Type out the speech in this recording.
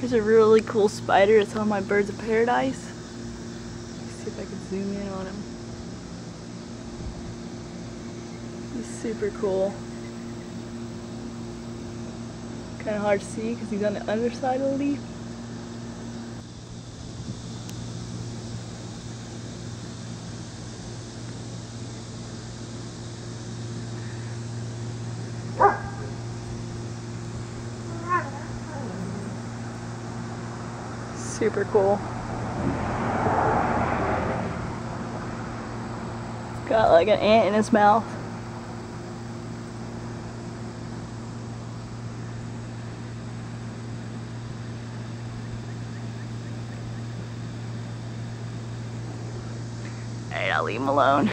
Here's a really cool spider. It's on my Birds of Paradise. Let's see if I can zoom in on him. He's super cool. Kind of hard to see because he's on the underside of the leaf. Super cool. It's got like an ant in his mouth. Hey, I'll leave him alone.